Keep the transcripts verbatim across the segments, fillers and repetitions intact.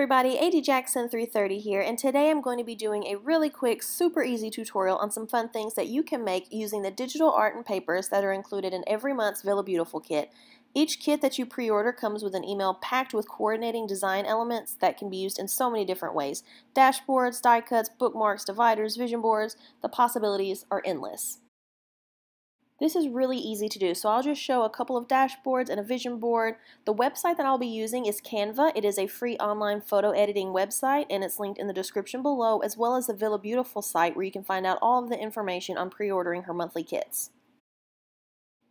everybody, A D Jackson three thirty here, and today I'm going to be doing a really quick, super easy tutorial on some fun things that you can make using the digital art and papers that are included in every month's Villa Beautiful kit. Each kit that you pre-order comes with an email packed with coordinating design elements that can be used in so many different ways. Dashboards, die cuts, bookmarks, dividers, vision boards, the possibilities are endless. This is really easy to do, so I'll just show a couple of dashboards and a vision board. The website that I'll be using is Canva. It is a free online photo editing website, and it's linked in the description below, as well as the Villa Beautiful site where you can find out all of the information on pre-ordering her monthly kits.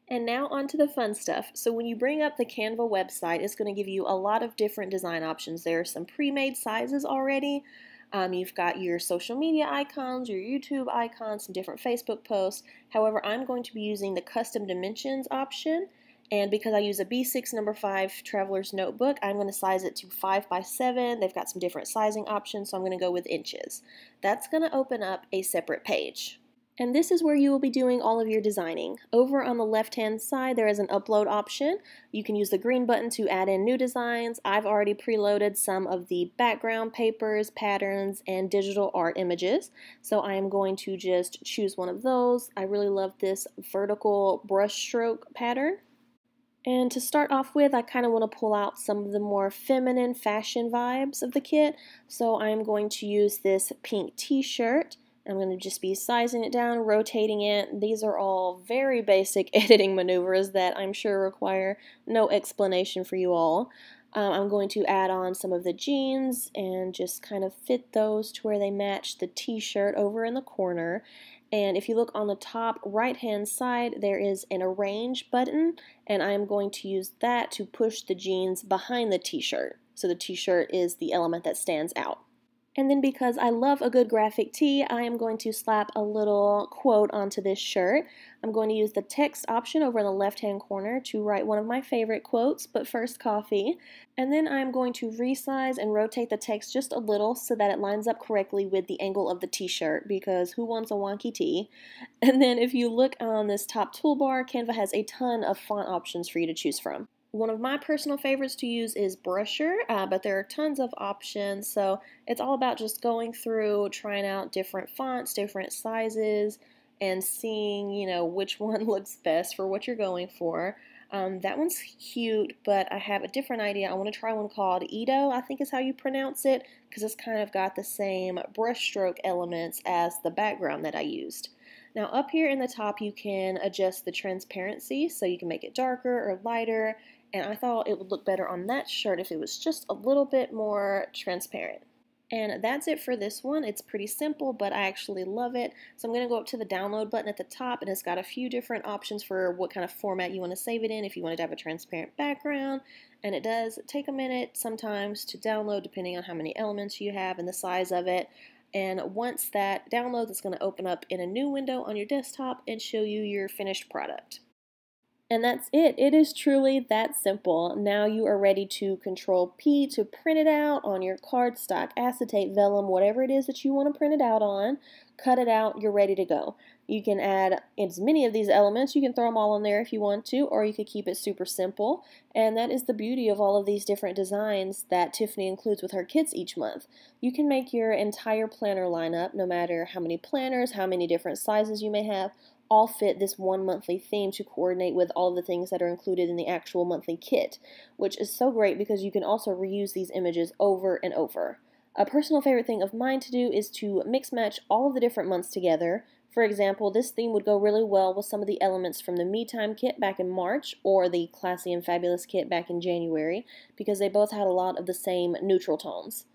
And now on to the fun stuff. So when you bring up the Canva website, it's going to give you a lot of different design options. There are some pre-made sizes already. Um, you've got your social media icons, your YouTube icons, some different Facebook posts. However, I'm going to be using the custom dimensions option, and because I use a B six number five traveler's notebook, I'm going to size it to five by seven. They've got some different sizing options, so I'm going to go with inches. That's going to open up a separate page. And this is where you will be doing all of your designing. Over on the left-hand side, there is an upload option. You can use the green button to add in new designs. I've already preloaded some of the background papers, patterns, and digital art images. So I am going to just choose one of those. I really love this vertical brushstroke pattern. And to start off with, I kind of want to pull out some of the more feminine fashion vibes of the kit. So I'm going to use this pink t-shirt. I'm going to just be sizing it down, rotating it. These are all very basic editing maneuvers that I'm sure require no explanation for you all. Um, I'm going to add on some of the jeans and just kind of fit those to where they match the t-shirt over in the corner. And if you look on the top right-hand side, there is an arrange button, and I'm going to use that to push the jeans behind the t-shirt. So the t-shirt is the element that stands out. And then because I love a good graphic tee, I am going to slap a little quote onto this shirt. I'm going to use the text option over in the left-hand corner to write one of my favorite quotes, but first coffee. And then I'm going to resize and rotate the text just a little so that it lines up correctly with the angle of the t-shirt, because who wants a wonky tee? And then if you look on this top toolbar, Canva has a ton of font options for you to choose from. One of my personal favorites to use is Brusher, uh, but there are tons of options, so it's all about just going through, trying out different fonts, different sizes, and seeing, you know, which one looks best for what you're going for. Um, that one's cute, but I have a different idea. I want to try one called Edo, I think is how you pronounce it, because it's kind of got the same brushstroke elements as the background that I used. Now up here in the top, you can adjust the transparency, so you can make it darker or lighter. And I thought it would look better on that shirt if it was just a little bit more transparent. And that's it for this one. It's pretty simple, but I actually love it. So I'm going to go up to the download button at the top, and it's got a few different options for what kind of format you want to save it in, if you wanted to have a transparent background. And it does take a minute sometimes to download, depending on how many elements you have and the size of it. And once that downloads, it's going to open up in a new window on your desktop and show you your finished product. And that's it. It is truly that simple. Now you are ready to control P to print it out on your cardstock, acetate, vellum, whatever it is that you want to print it out on. Cut it out. You're ready to go. You can add as many of these elements. You can throw them all on there if you want to, or you could keep it super simple. And that is the beauty of all of these different designs that Tiffany includes with her kits each month. You can make your entire planner lineup, no matter how many planners, how many different sizes you may have, all fit this one monthly theme to coordinate with all the things that are included in the actual monthly kit, which is so great because you can also reuse these images over and over. A personal favorite thing of mine to do is to mix match all of the different months together. For example, this theme would go really well with some of the elements from the Me Time kit back in March or the Classy and Fabulous kit back in January, because they both had a lot of the same neutral tones.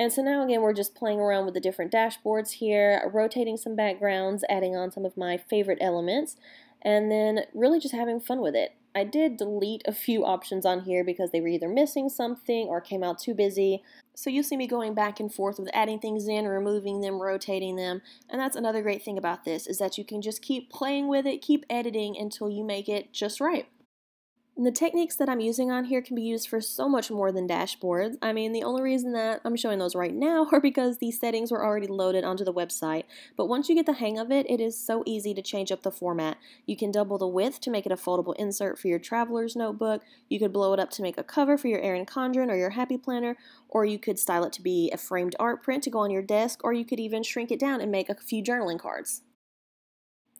And so now again, we're just playing around with the different dashboards here, rotating some backgrounds, adding on some of my favorite elements, and then really just having fun with it. I did delete a few options on here because they were either missing something or came out too busy. So you'll see me going back and forth with adding things in, removing them, rotating them. And that's another great thing about this, is that you can just keep playing with it, keep editing until you make it just right. And the techniques that I'm using on here can be used for so much more than dashboards. I mean, the only reason that I'm showing those right now are because these settings were already loaded onto the website. But once you get the hang of it, it is so easy to change up the format. You can double the width to make it a foldable insert for your traveler's notebook. You could blow it up to make a cover for your Erin Condren or your Happy Planner. Or you could style it to be a framed art print to go on your desk. Or you could even shrink it down and make a few journaling cards.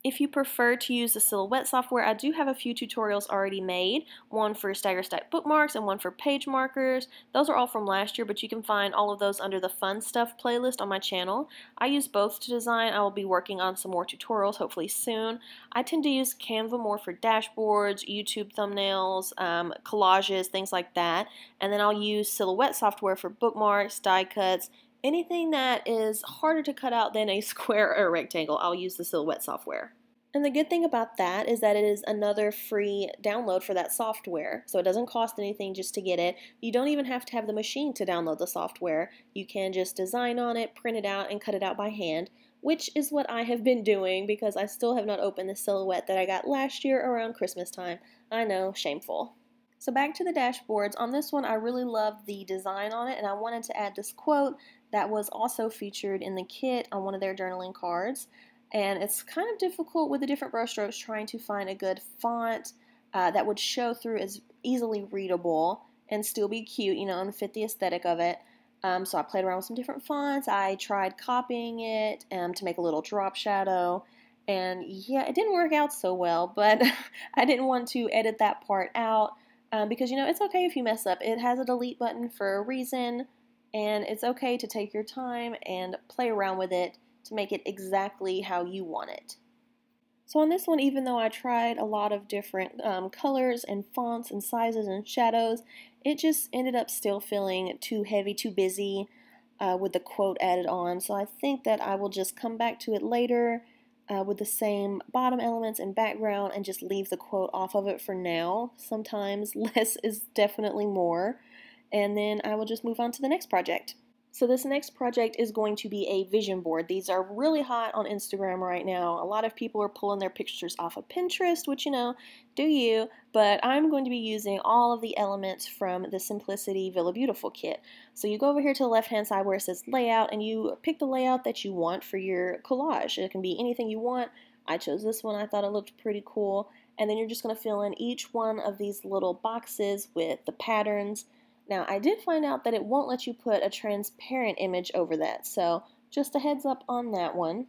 If you prefer to use the Silhouette software, I do have a few tutorials already made, one for stagger stack bookmarks and one for page markers. Those are all from last year, but you can find all of those under the Fun Stuff playlist on my channel. I use both to design. I will be working on some more tutorials hopefully soon. I tend to use Canva more for dashboards, YouTube thumbnails, um, collages, things like that. And then I'll use Silhouette software for bookmarks, die cuts, anything that is harder to cut out than a square or a rectangle, I'll use the Silhouette software. And the good thing about that is that it is another free download for that software. So it doesn't cost anything just to get it. You don't even have to have the machine to download the software. You can just design on it, print it out, and cut it out by hand, which is what I have been doing because I still have not opened the Silhouette that I got last year around Christmas time. I know, shameful. So back to the dashboards. On this one, I really loved the design on it, and I wanted to add this quote that was also featured in the kit on one of their journaling cards. And it's kind of difficult with the different brushstrokes trying to find a good font uh, that would show through as easily readable and still be cute, you know, and fit the aesthetic of it. Um, so I played around with some different fonts. I tried copying it um, to make a little drop shadow. And yeah, it didn't work out so well, but I didn't want to edit that part out. Um, because, you know, it's okay if you mess up. It has a delete button for a reason, and it's okay to take your time and play around with it to make it exactly how you want it. So on this one, even though I tried a lot of different um, colors and fonts and sizes and shadows, it just ended up still feeling too heavy, too busy uh, with the quote added on. So I think that I will just come back to it later Uh, with the same bottom elements and background and just leave the quote off of it for now. Sometimes less is definitely more. And then I will just move on to the next project. So this next project is going to be a vision board. These are really hot on Instagram right now. A lot of people are pulling their pictures off of Pinterest, which, you know, do you, but I'm going to be using all of the elements from the Simplicity Villa Beautiful kit. So you go over here to the left-hand side where it says layout, and you pick the layout that you want for your collage. It can be anything you want. I chose this one. I thought it looked pretty cool. And then you're just going to fill in each one of these little boxes with the patterns. Now, I did find out that it won't let you put a transparent image over that, so just a heads up on that one.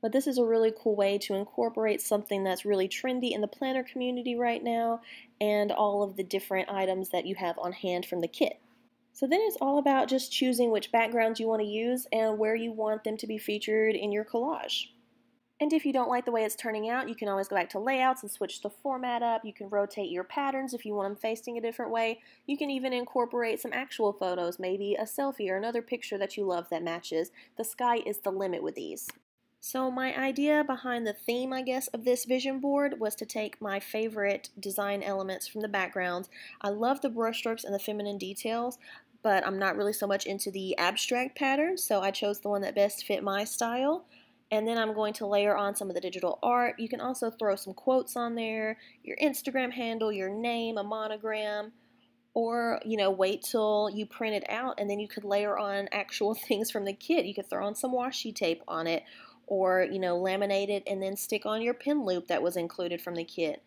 But this is a really cool way to incorporate something that's really trendy in the planner community right now and all of the different items that you have on hand from the kit. So then it's all about just choosing which backgrounds you want to use and where you want them to be featured in your collage. And if you don't like the way it's turning out, you can always go back to layouts and switch the format up. You can rotate your patterns if you want them facing a different way. You can even incorporate some actual photos, maybe a selfie or another picture that you love that matches. The sky is the limit with these. So my idea behind the theme, I guess, of this vision board was to take my favorite design elements from the backgrounds. I love the brushstrokes and the feminine details, but I'm not really so much into the abstract patterns, so I chose the one that best fit my style. And then I'm going to layer on some of the digital art. You can also throw some quotes on there, your Instagram handle, your name, a monogram, or, you know, wait till you print it out and then you could layer on actual things from the kit. You could throw on some washi tape on it or, you know, laminate it and then stick on your pin loop that was included from the kit.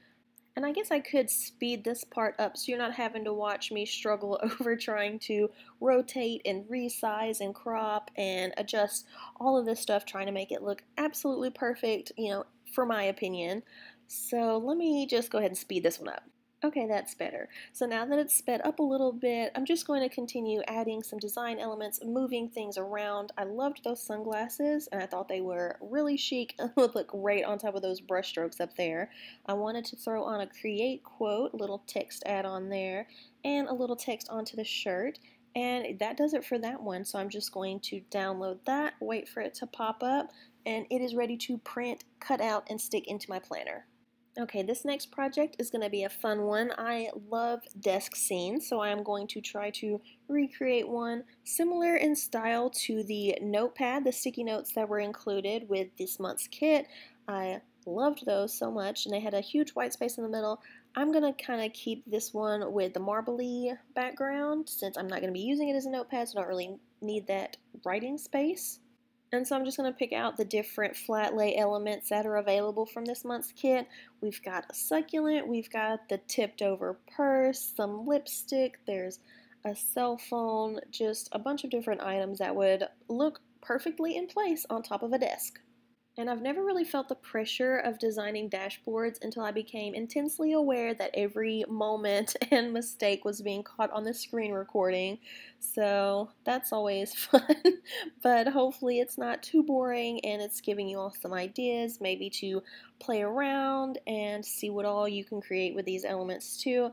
And I guess I could speed this part up so you're not having to watch me struggle over trying to rotate and resize and crop and adjust all of this stuff, trying to make it look absolutely perfect, you know, for my opinion. So let me just go ahead and speed this one up. Okay, that's better. So now that it's sped up a little bit, I'm just going to continue adding some design elements, moving things around. I loved those sunglasses, and I thought they were really chic and would look great on top of those brush strokes up there. I wanted to throw on a create quote, little text add on there, and a little text onto the shirt. And that does it for that one, so I'm just going to download that, wait for it to pop up, and it is ready to print, cut out, and stick into my planner. Okay, this next project is going to be a fun one. I love desk scenes, so I'm going to try to recreate one similar in style to the notepad, the sticky notes that were included with this month's kit. I loved those so much, and they had a huge white space in the middle. I'm going to kind of keep this one with the marbly background since I'm not going to be using it as a notepad, so I don't really need that writing space. And so I'm just going to pick out the different flat lay elements that are available from this month's kit. We've got a succulent, we've got the tipped over purse, some lipstick, there's a cell phone, just a bunch of different items that would look perfectly in place on top of a desk. And I've never really felt the pressure of designing dashboards until I became intensely aware that every moment and mistake was being caught on the screen recording. So that's always fun, but hopefully it's not too boring and it's giving you all some ideas maybe to play around and see what all you can create with these elements too.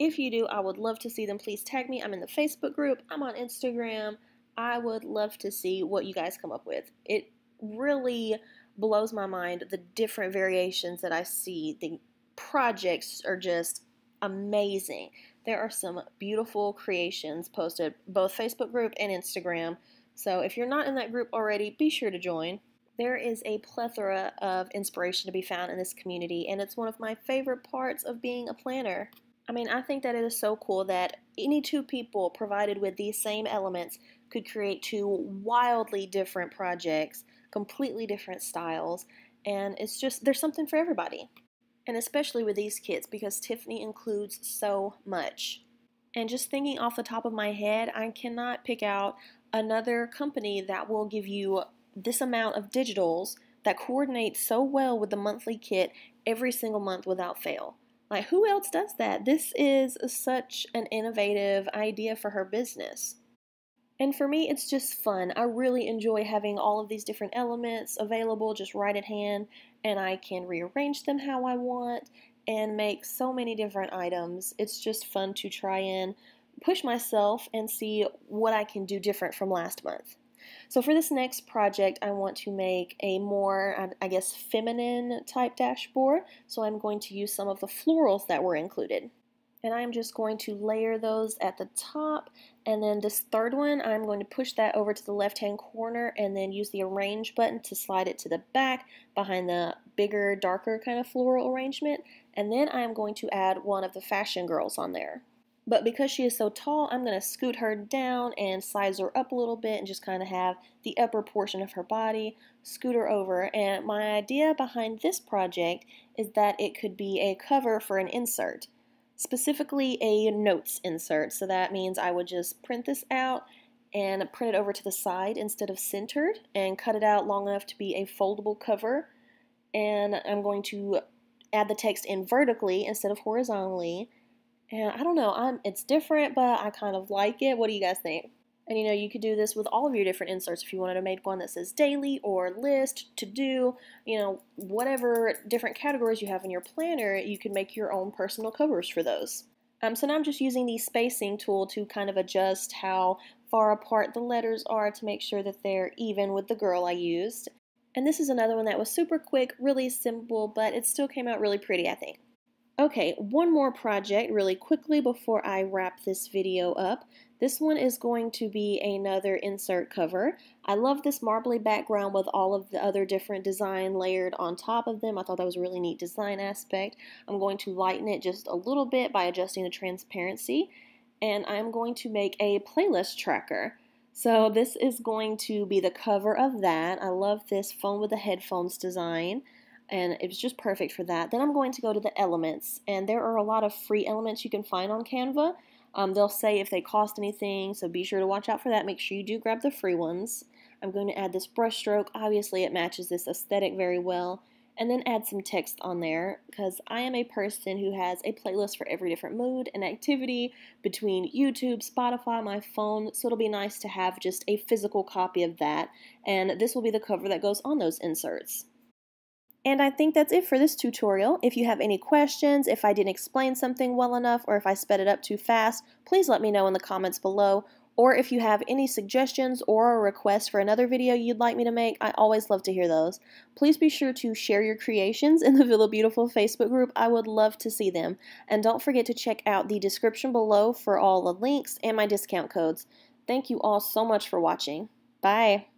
If you do, I would love to see them. Please tag me. I'm in the Facebook group. I'm on Instagram. I would love to see what you guys come up with. It really blows my mind the different variations that I see. The projects are just amazing. There are some beautiful creations posted both Facebook group and Instagram. So if you're not in that group already, be sure to join. There is a plethora of inspiration to be found in this community, and it's one of my favorite parts of being a planner. I mean, I think that it is so cool that any two people provided with these same elements could create two wildly different projects, completely different styles, and it's just, there's something for everybody. And especially with these kits, because Tiffany includes so much. And just thinking off the top of my head, I cannot pick out another company that will give you this amount of digitals that coordinate so well with the monthly kit every single month without fail. Like, who else does that? This is such an innovative idea for her business. And for me, it's just fun. I really enjoy having all of these different elements available just right at hand, and I can rearrange them how I want and make so many different items. It's just fun to try and push myself and see what I can do different from last month. So for this next project, I want to make a more, I guess, feminine type dashboard. So I'm going to use some of the florals that were included. And I'm just going to layer those at the top. And then this third one, I'm going to push that over to the left-hand corner and then use the arrange button to slide it to the back behind the bigger, darker kind of floral arrangement. And then I'm going to add one of the fashion girls on there. But because she is so tall, I'm going to scoot her down and size her up a little bit and just kind of have the upper portion of her body, scoot her over. And my idea behind this project is that it could be a cover for an insert, specifically a notes insert. So that means I would just print this out and print it over to the side instead of centered and cut it out long enough to be a foldable cover. And I'm going to add the text in vertically instead of horizontally. And I don't know, I'm, it's different, but I kind of like it. What do you guys think? And you know, you could do this with all of your different inserts if you wanted to make one that says daily or list, to do, you know, whatever different categories you have in your planner, you can make your own personal covers for those. Um, so now I'm just using the spacing tool to kind of adjust how far apart the letters are to make sure that they're even with the girl I used. And this is another one that was super quick, really simple, but it still came out really pretty, I think. Okay, one more project really quickly before I wrap this video up. This one is going to be another insert cover. I love this marbly background with all of the other different design layered on top of them. I thought that was a really neat design aspect. I'm going to lighten it just a little bit by adjusting the transparency, and I'm going to make a playlist tracker. So this is going to be the cover of that. I love this phone with the headphones design, and it was just perfect for that. Then I'm going to go to the elements, and there are a lot of free elements you can find on Canva. Um, they'll say if they cost anything, so be sure to watch out for that. Make sure you do grab the free ones. I'm going to add this brush stroke. Obviously, it matches this aesthetic very well. And then add some text on there, because I am a person who has a playlist for every different mood and activity between YouTube, Spotify, my phone, so it'll be nice to have just a physical copy of that. And this will be the cover that goes on those inserts. And I think that's it for this tutorial. If you have any questions, if I didn't explain something well enough, or if I sped it up too fast, please let me know in the comments below. Or if you have any suggestions or a request for another video you'd like me to make, I always love to hear those. Please be sure to share your creations in the Villa Beautiful Facebook group. I would love to see them. And don't forget to check out the description below for all the links and my discount codes. Thank you all so much for watching. Bye!